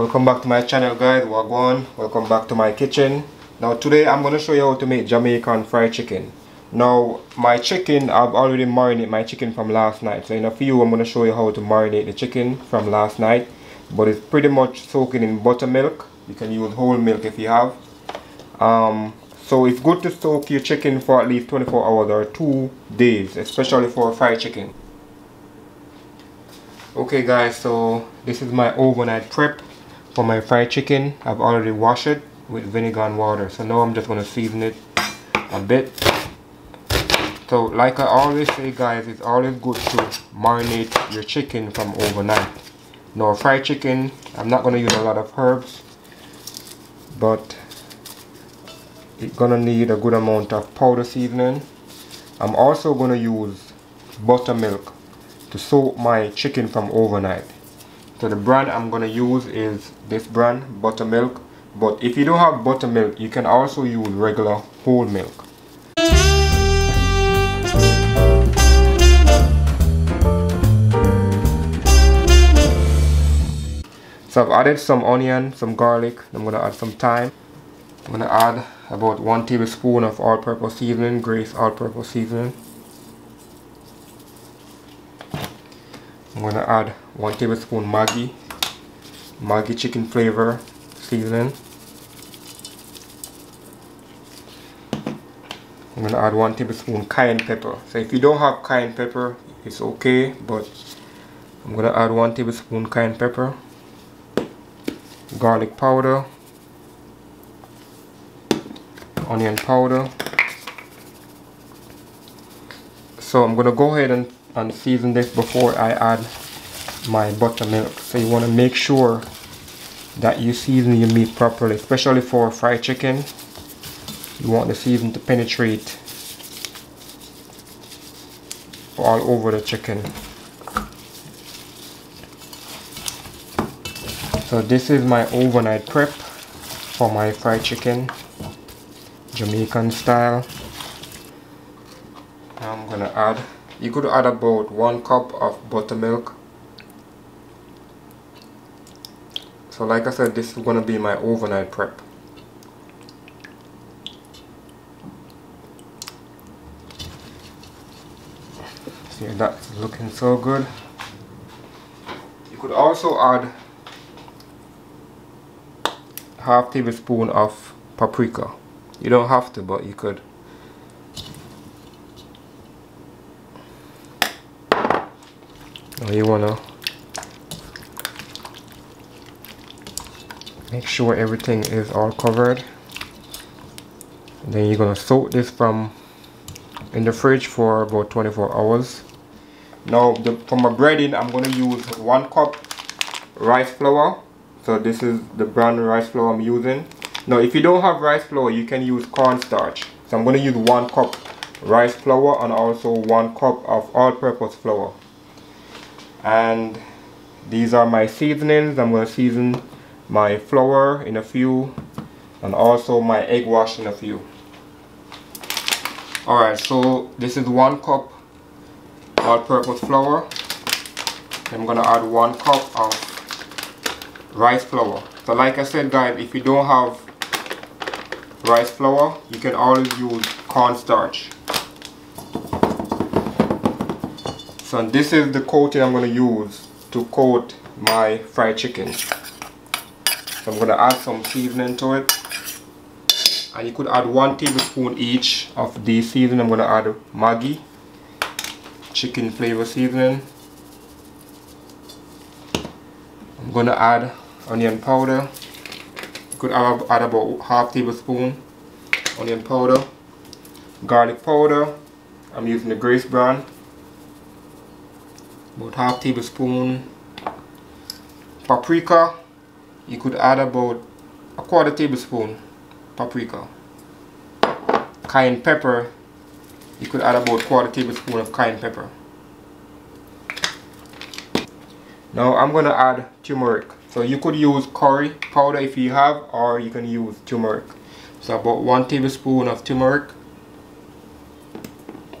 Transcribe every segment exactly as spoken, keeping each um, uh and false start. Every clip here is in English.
Welcome back to my channel, guys. Wagwan. Welcome back to my kitchen. Now today I'm going to show you how to make Jamaican fried chicken. Now my chicken, I've already marinated my chicken from last night, so in a few I'm going to show you how to marinate the chicken from last night, but it's pretty much soaking in buttermilk. You can use whole milk if you have. Um, so it's good to soak your chicken for at least twenty-four hours or two days, especially for fried chicken. Okay guys, so this is my overnight prep for my fried chicken. I've already washed it with vinegar and water, so now I'm just going to season it a bit. So like I always say guys, it's always good to marinate your chicken from overnight. Now fried chicken, I'm not going to use a lot of herbs, but it's going to need a good amount of powder seasoning. I'm also going to use buttermilk to soak my chicken from overnight. So the brand I'm going to use is this brand, buttermilk. But if you don't have buttermilk, you can also use regular whole milk. So I've added some onion, some garlic. I'm going to add some thyme. I'm going to add about one tablespoon of all-purpose seasoning, Grace all-purpose seasoning. I'm going to add one tablespoon Maggi, Maggi chicken flavor seasoning. I'm going to add one tablespoon cayenne pepper. So if you don't have cayenne pepper, it's okay, but I'm going to add one tablespoon cayenne pepper, garlic powder, onion powder. So I'm going to go ahead and and season this before I add my buttermilk. So you want to make sure that you season your meat properly, especially for fried chicken. You want the seasoning to penetrate all over the chicken. So this is my overnight prep for my fried chicken, Jamaican style. Now I'm gonna add, you could add about one cup of buttermilk. So like I said, this is going to be my overnight prep. See, that's looking so good. You could also add half tablespoon of paprika. You don't have to, but you could. Now you want to make sure everything is all covered. And then you're going to soak this from in the fridge for about twenty-four hours. Now the, for my breading, I'm going to use one cup rice flour. So this is the brand rice flour I'm using. Now if you don't have rice flour, you can use cornstarch. So I'm going to use one cup rice flour and also one cup of all-purpose flour. And these are my seasonings. I'm going to season my flour in a few and also my egg wash in a few. Alright, so this is one cup all-purpose flour. I'm going to add one cup of rice flour. So like I said guys, if you don't have rice flour, you can always use cornstarch. So this is the coating I'm going to use to coat my fried chicken. So I'm going to add some seasoning to it. And you could add one tablespoon each of the seasoning. I'm going to add Maggi, chicken flavor seasoning. I'm going to add onion powder. You could add, add about half tablespoon onion powder. Garlic powder. I'm using the Grace brand. About half tablespoon paprika. You could add about a quarter tablespoon paprika. Cayenne pepper. You could add about a quarter tablespoon of cayenne pepper. Now I'm going to add turmeric. So you could use curry powder if you have, or you can use turmeric. So about one tablespoon of turmeric.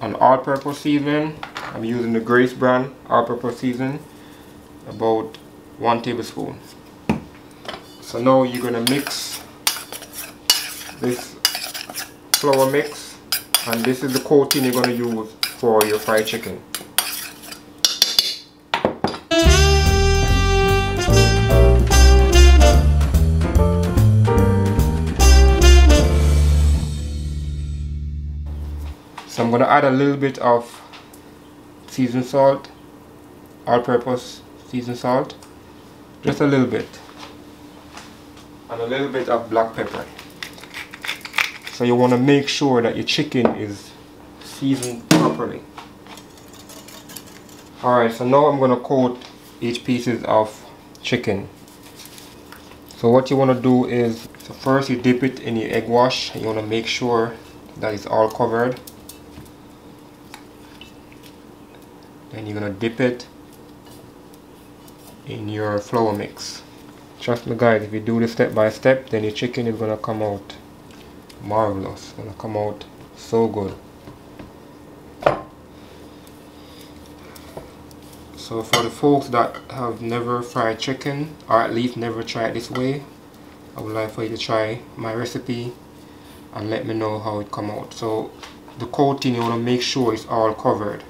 An all-purpose seasoning. I'm using the Grace brand all-purpose seasoning, about one tablespoon. So now you're going to mix this flour mix, and this is the coating you're going to use for your fried chicken. So I'm going to add a little bit of seasoned salt, all-purpose seasoned salt, just a little bit, and a little bit of black pepper. So you want to make sure that your chicken is seasoned properly. Alright, so now I'm going to coat each pieces of chicken. So what you want to do is, so first you dip it in your egg wash. You want to make sure that it's all covered. And you're going to dip it in your flour mix. Trust me guys, if you do this step by step, then your chicken is going to come out marvelous. It's going to come out so good. So for the folks that have never fried chicken, or at least never tried this way, I would like for you to try my recipe and let me know how it come out. So the coating, you want to make sure it's all covered.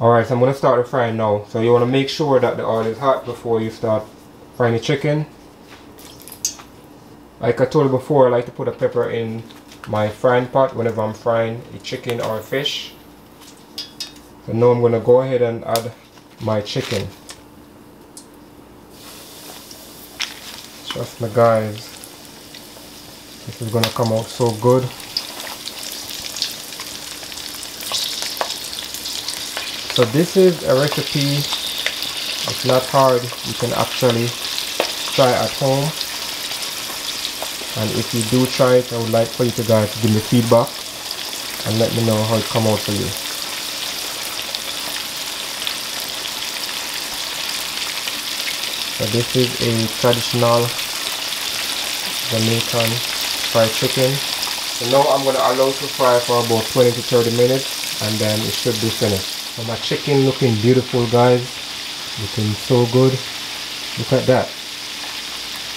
Alright, so I'm going to start the frying now. So you want to make sure that the oil is hot before you start frying the chicken. Like I told you before, I like to put a pepper in my frying pot whenever I'm frying a chicken or a fish. So now I'm going to go ahead and add my chicken. Trust me guys, this is going to come out so good. So this is a recipe, it's not hard, you can actually try at home, and if you do try it, I would like for you to guys to give me feedback and let me know how it come out for you. So this is a traditional Jamaican fried chicken. So now I'm going to allow it to fry for about twenty to thirty minutes, and then it should be finished. So my chicken looking beautiful guys, looking so good. Look at that.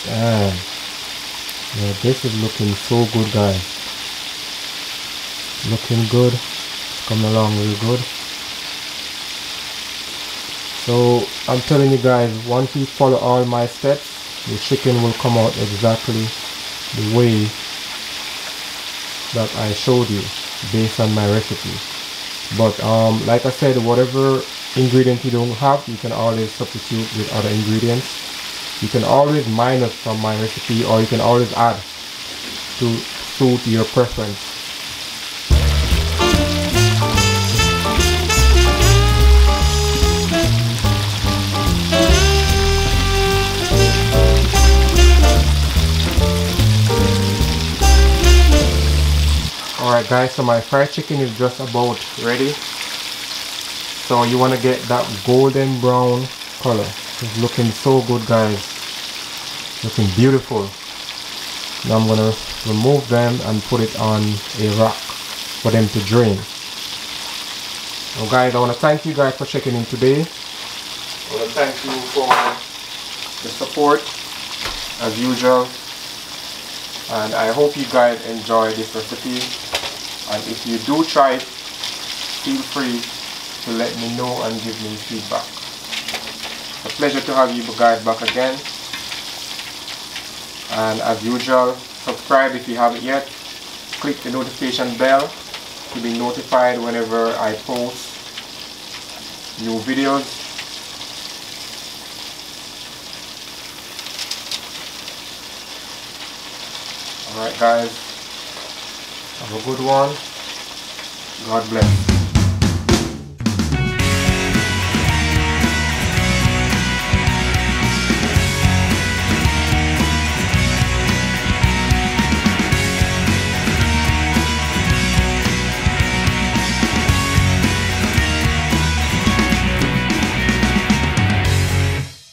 Damn. Yeah, this is looking so good guys. Looking good. It's coming along really good. So I'm telling you guys, once you follow all my steps, your chicken will come out exactly the way that I showed you based on my recipe. But um, like I said, whatever ingredient you don't have, you can always substitute with other ingredients. You can always minus from my recipe, or you can always add to suit your preference. Alright guys, so my fried chicken is just about ready. So you want to get that golden brown color. It's looking so good guys, looking beautiful. Now I'm going to remove them and put it on a rack for them to drain. Now guys, I want to thank you guys for checking in today. I want to thank you for the support as usual, and I hope you guys enjoy this recipe. And if you do try it, feel free to let me know and give me feedback. It's a pleasure to have you guys back again. And as usual, subscribe if you haven't yet. Click the notification bell to be notified whenever I post new videos. Alright guys, have a good one. God bless.